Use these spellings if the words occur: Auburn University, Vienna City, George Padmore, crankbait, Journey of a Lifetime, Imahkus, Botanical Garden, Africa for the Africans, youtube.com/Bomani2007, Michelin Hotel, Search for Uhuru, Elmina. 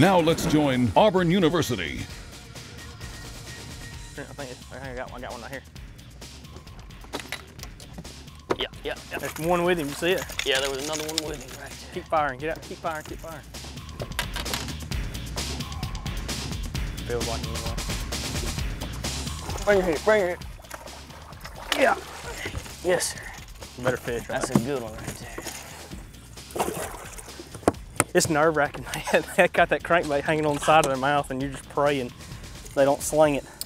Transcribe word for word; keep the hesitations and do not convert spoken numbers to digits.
Now let's join Auburn University. I think it's, I got one, I got one right here. Yeah, yeah, yeah. There's one with him, you see it? Yeah, there was another one with him right there. Keep firing, get out, keep firing, keep firing. Feels like anyway. Bring her here, bring her here. Yeah. Yes, sir. Better fish, right? That's a good one right there. It's nerve-wracking. They got that crankbait hanging on the side of their mouth and you're just praying they don't sling it.